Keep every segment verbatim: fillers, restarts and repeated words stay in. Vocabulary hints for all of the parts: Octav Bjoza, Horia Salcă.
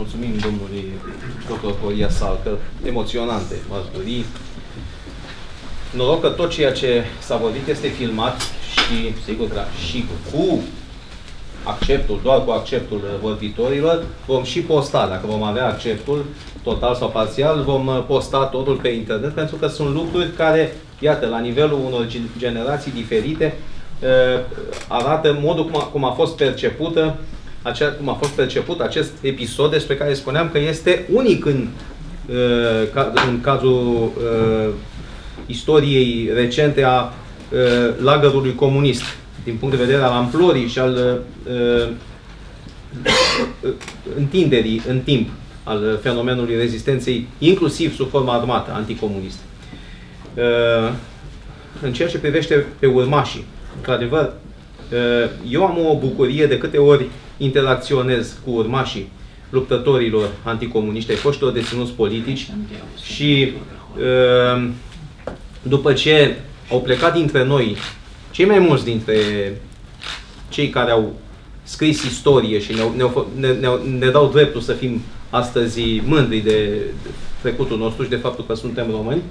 mulțumim domnului doctor Horia Salcă, emoționante mărturii. Noroc că tot ceea ce s-a vorbit este filmat și, sigur, și cu acceptul, doar cu acceptul vorbitorilor, vom și posta, dacă vom avea acceptul, total sau parțial, vom posta totul pe internet, pentru că sunt lucruri care, iată, la nivelul unor generații diferite, arată modul cum a, cum a fost percepută, acea, cum a fost perceput acest episod despre care spuneam că este unic în, în cazul istoriei recente a lagărului comunist, din punct de vedere al amplorii și al uh, întinderii în timp al fenomenului rezistenței, inclusiv sub formă armată, anticomunistă. Uh, în ceea ce privește pe urmașii, într-adevăr, uh, eu am o bucurie de câte ori interacționez cu urmașii luptătorilor anticomuniști, ai foștilor deținuți politici și uh, după ce au plecat dintre noi, cei mai mulți dintre cei care au scris istorie și ne, ne, ne, ne dau dreptul să fim astăzi mândri de trecutul nostru și de faptul că suntem români,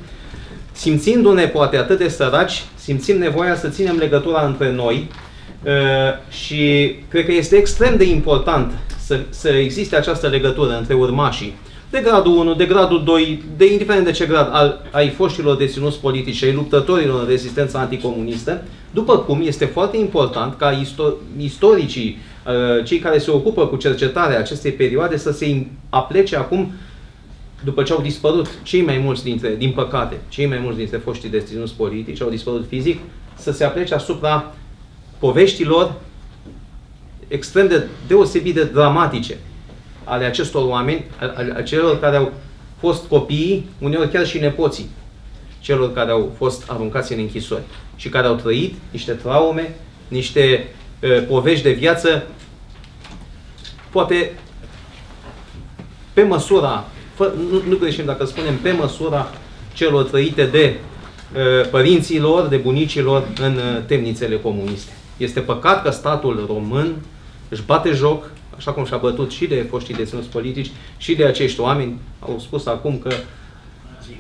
simțindu-ne poate atât de săraci, simțim nevoia să ținem legătura între noi și cred că este extrem de important să, să existe această legătură între urmașii de gradul unu, de gradul doi, de indiferent de ce grad, al, ai foștilor deținuți politici și ai luptătorilor în rezistența anticomunistă, după cum este foarte important ca istor- istoricii, cei care se ocupă cu cercetarea acestei perioade, să se aplece acum, după ce au dispărut cei mai mulți dintre, din păcate, cei mai mulți dintre foștii deținuți politici, au dispărut fizic, să se aplece asupra poveștilor extrem de deosebit de dramatice ale acestor oameni, ale celor care au fost copiii, uneori chiar și nepoții, celor care au fost aruncați în închisori și care au trăit niște traume, niște uh, povești de viață, poate pe măsura, fă, nu, nu greșim dacă spunem, pe măsura celor trăite de uh, părinții lor, de bunicii lor în uh, temnițele comuniste. Este păcat că statul român își bate joc, așa cum și-a bătut și de foștii deținuți politici și de acești oameni. Au spus acum că,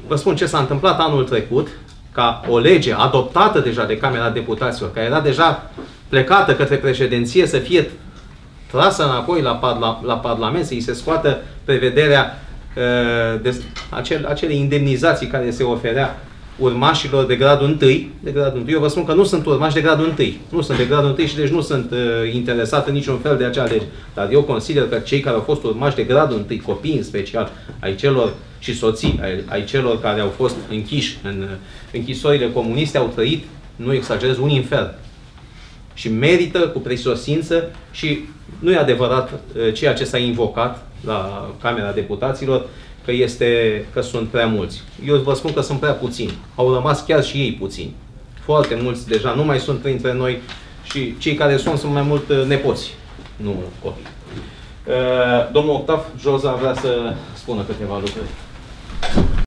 vă spun ce s-a întâmplat anul trecut, ca o lege adoptată deja de Camera Deputaților, care era deja plecată către președinție, să fie trasă înapoi la, parla la Parlament, să-i se scoată prevederea uh, de acele, acele indemnizații care se oferea urmașilor de gradul întâi, de gradul întâi. Eu vă spun că nu sunt urmași de gradul întâi. Nu sunt de gradul întâi și deci nu sunt uh, interesat în niciun fel de acea lege. Dar eu consider că cei care au fost urmași de gradul întâi, copii în special, ai celor și soții, ai, ai celor care au fost închiși în uh, închisorile comuniste, au trăit, nu exagerez, un infern. Și merită cu prisosință și nu e adevărat uh, ceea ce s-a invocat la Camera Deputaților, că, este, că sunt prea mulți. Eu vă spun că sunt prea puțini. Au rămas chiar și ei puțini. Foarte mulți deja nu mai sunt printre noi și cei care sunt sunt mai mult nepoți, nu copii. Domnul Octav Bjoza vrea să spună câteva lucruri.